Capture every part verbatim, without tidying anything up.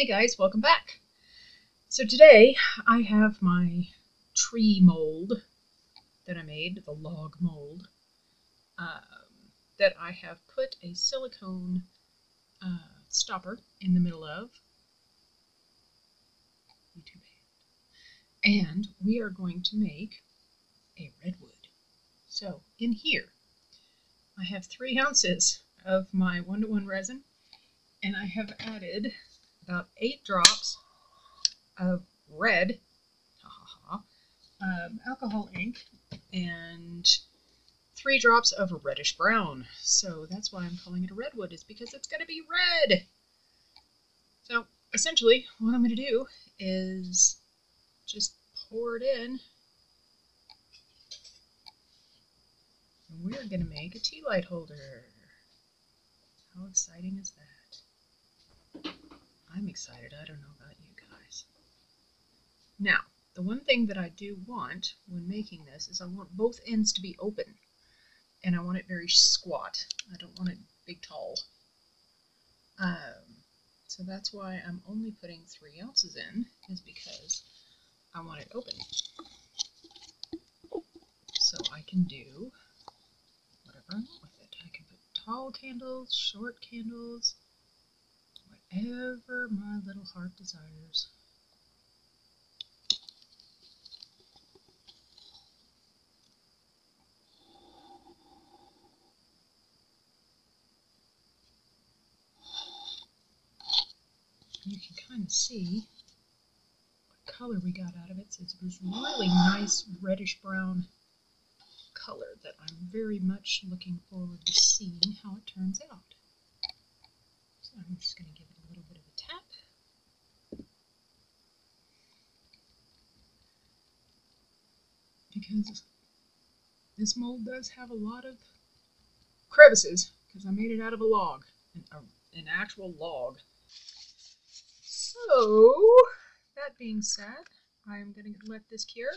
Hey guys, welcome back. So today I have my tree mold that I made, the log mold, um, that I have put a silicone uh, stopper in the middle of. YouTube hand. And we are going to make a redwood. So in here I have three ounces of my one to one resin, and I have added about eight drops of red ha, ha, ha, um, alcohol ink and three drops of reddish brown. So that's why I'm calling it a redwood, is because it's going to be red. So essentially what I'm going to do is just pour it in. And we're going to make a tea light holder. How exciting is that? I'm excited. I don't know about you guys. Now, the one thing that I do want when making this is I want both ends to be open, and I want it very squat. I don't want it big, tall. Um, so that's why I'm only putting three ounces in, is because I want it open. So I can do whatever I want with it. I can put tall candles, short candles, whatever my little heart desires. You can kind of see what color we got out of it. So it's this really nice reddish brown color that I'm very much looking forward to seeing how it turns out. So I'm just going to give it a little bit of a tap. Because this mold does have a lot of crevices, because I made it out of a log, an, a, an actual log. So, that being said, I'm going to let this cure.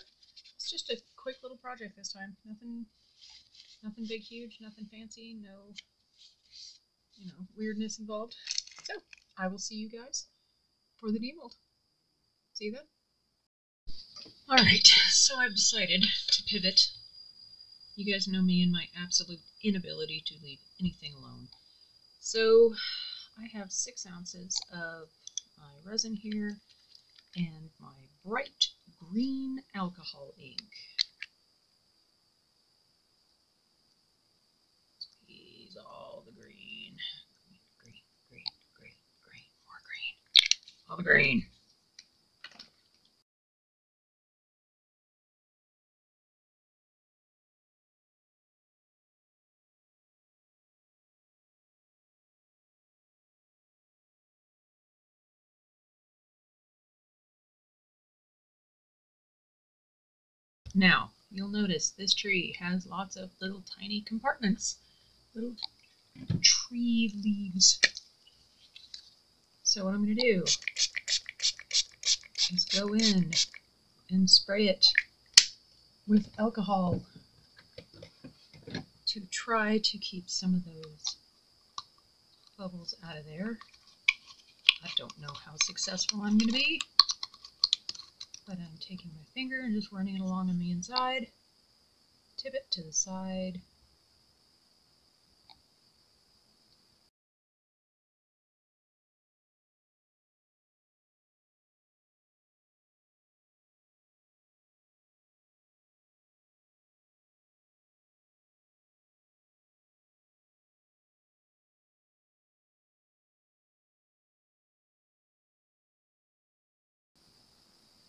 It's just a quick little project this time. Nothing, nothing big, huge, nothing fancy, no... you know, weirdness involved. So, I will see you guys for the demold. See you then. Alright, so I've decided to pivot. You guys know me and my absolute inability to leave anything alone. So, I have six ounces of my resin here and my bright green alcohol ink. Squeeze all the green. All the green. Now, you'll notice this tree has lots of little tiny compartments, little tree leaves. So what I'm going to do is go in and spray it with alcohol to try to keep some of those bubbles out of there. I don't know how successful I'm going to be, but I'm taking my finger and just running it along on the inside, tip it to the side.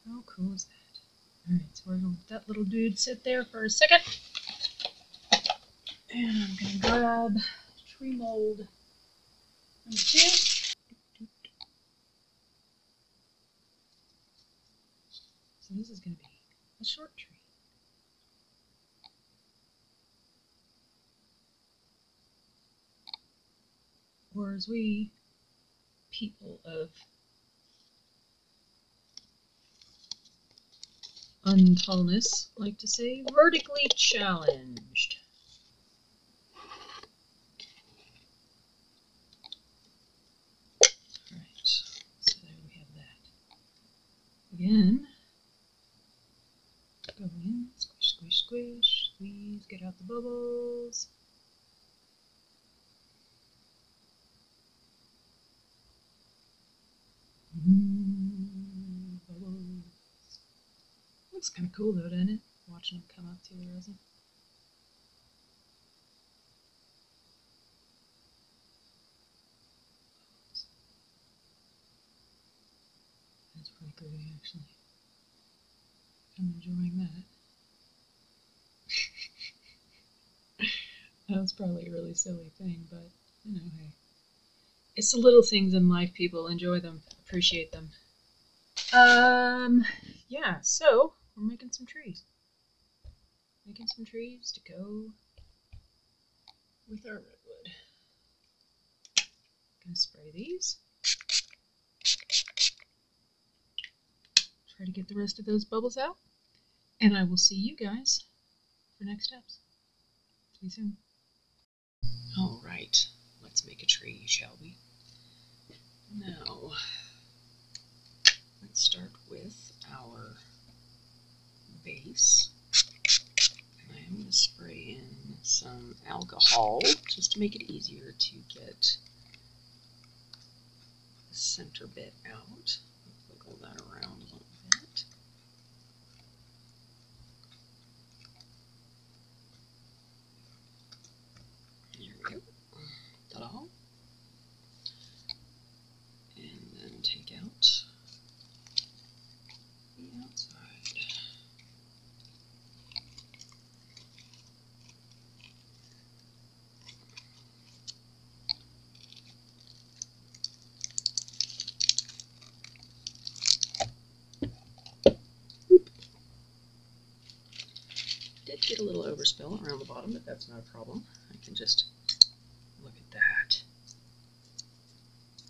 How cool is that? Alright, so we're going to let that little dude sit there for a second. And I'm going to grab tree mold number two. So this is going to be a short tree. Or as we people of untallness like to say, vertically challenged. All right, so there we again. Go in, squish, squish, squish. Please get out the bubbles. Mm, bubbles. Looks kind of cool though, doesn't it? Watching them come up through the resin. That's pretty pretty actually. I'm enjoying that. That was probably a really silly thing, but you know, hey. It's the little things in life, people. Enjoy them. Appreciate them. Um, yeah, so we're making some trees. Making some trees to go with our redwood. I'm gonna spray these. Try to get the rest of those bubbles out. And I will see you guys for next steps. See you soon. All right, let's make a tree, shall we? Now, let's start with our base. And I am going to spray in some alcohol just to make it easier to get the center bit out. Wiggle that around a little bit. There we go. Ta-da! And then take out the outside. Get a little overspill around the bottom, but that's not a problem. I can just look at that,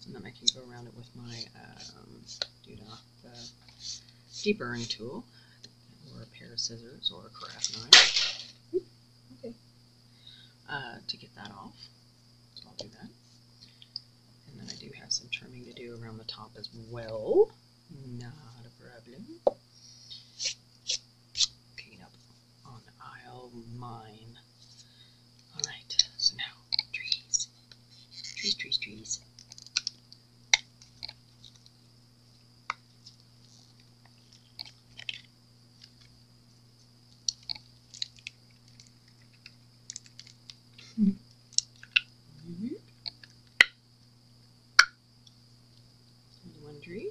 and then I can go around it with my um, doodah, the deburring tool, or a pair of scissors, or a craft knife. Oop, okay, uh, to get that off. So I'll do that, and then I do have some trimming to do around the top as well. Not a problem. Mine. All right, so now trees, trees, trees, trees. Hmm. Mm-hmm. There's one tree.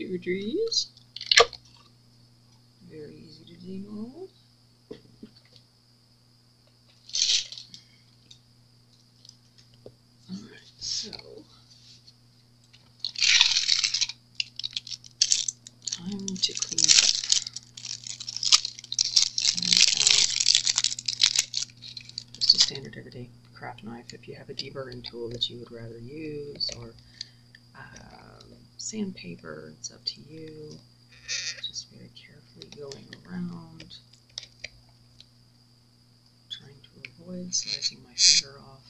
Two trees, very easy to demold. All right, so time to clean up. Just a standard everyday craft knife. If you have a deburring tool that you would rather use, or sandpaper, it's up to you. Just very carefully going around, trying to avoid slicing my finger off.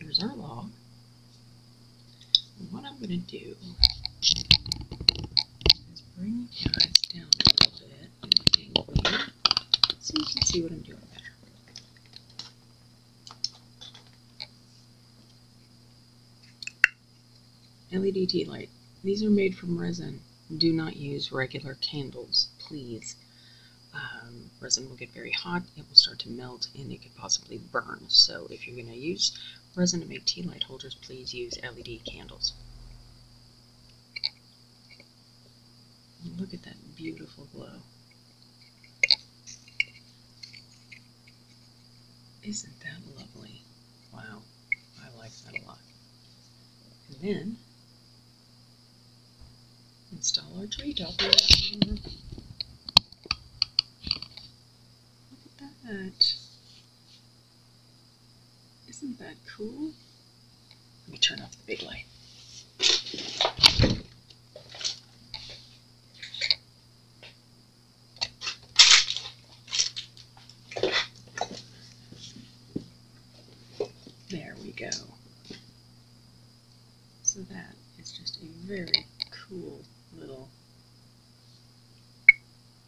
Here's our log. And what I'm going to do is bring you guys down a little bit and angle you so you can see what I'm doing better. L E D tea light. These are made from resin. Do not use regular candles, please. Um, resin will get very hot, it will start to melt, and it could possibly burn. So if you're going to use resin to make tea light holders, please use L E D candles. And look at that beautiful glow. Isn't that lovely? Wow, I like that a lot. And then, install our tree topper. Look at that. Isn't that cool? Let me turn off the big light. There we go. So that is just a very cool little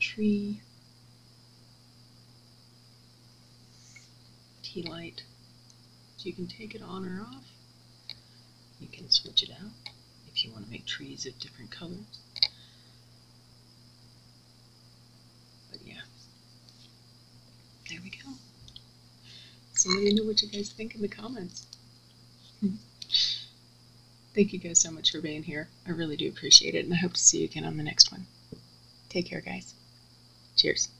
tree tea light. So you can take it on or off. You can switch it out if you want to make trees of different colors. But yeah, there we go. So let me know what you guys think in the comments. Thank you guys so much for being here. I really do appreciate it, and I hope to see you again on the next one. Take care, guys. Cheers.